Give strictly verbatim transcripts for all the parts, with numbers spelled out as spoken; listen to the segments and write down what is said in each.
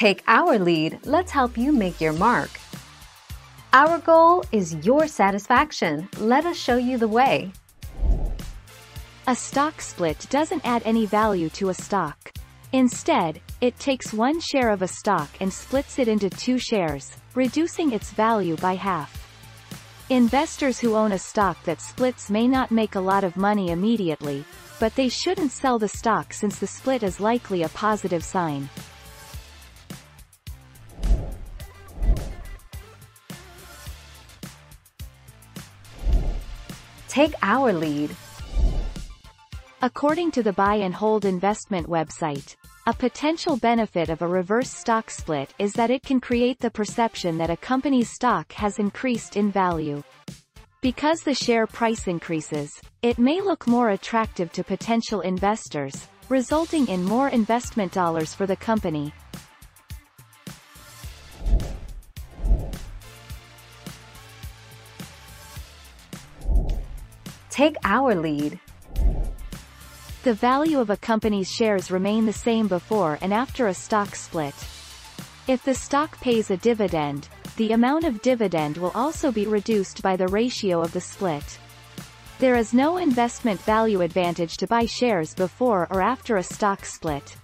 Take our lead, let's help you make your mark. Our goal is your satisfaction. Let us show you the way. A stock split doesn't add any value to a stock. Instead, it takes one share of a stock and splits it into two shares, reducing its value by half. Investors who own a stock that splits may not make a lot of money immediately, but they shouldn't sell the stock since the split is likely a positive sign. Take our lead. According to the Buy and Hold investment website, a potential benefit of a reverse stock split is that it can create the perception that a company's stock has increased in value. Because the share price increases, it may look more attractive to potential investors, resulting in more investment dollars for the company. Take our lead. The value of a company's shares remain the same before and after a stock split. If the stock pays a dividend, the amount of dividend will also be reduced by the ratio of the split. There is no investment value advantage to buy shares before or after a stock split.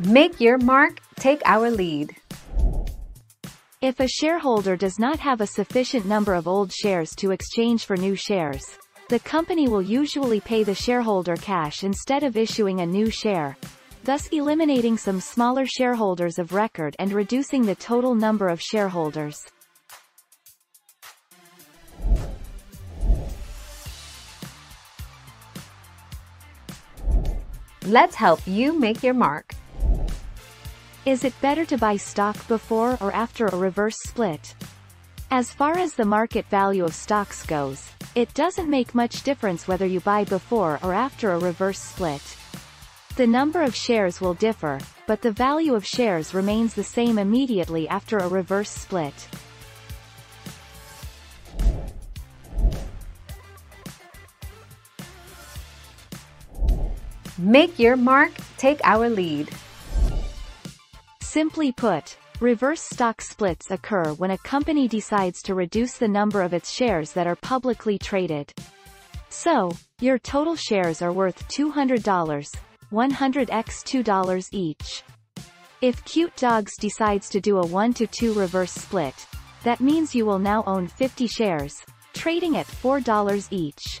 Make your mark, take our lead. If a shareholder does not have a sufficient number of old shares to exchange for new shares, the company will usually pay the shareholder cash instead of issuing a new share, thus eliminating some smaller shareholders of record and reducing the total number of shareholders. Let's help you make your mark. Is it better to buy stock before or after a reverse split? As far as the market value of stocks goes, it doesn't make much difference whether you buy before or after a reverse split. The number of shares will differ, but the value of shares remains the same immediately after a reverse split. Make your mark, take our lead. Simply put, reverse stock splits occur when a company decides to reduce the number of its shares that are publicly traded. So, your total shares are worth two hundred dollars, one hundred times two dollars each. If Cute Dogs decides to do a one to two reverse split, that means you will now own fifty shares, trading at four dollars each.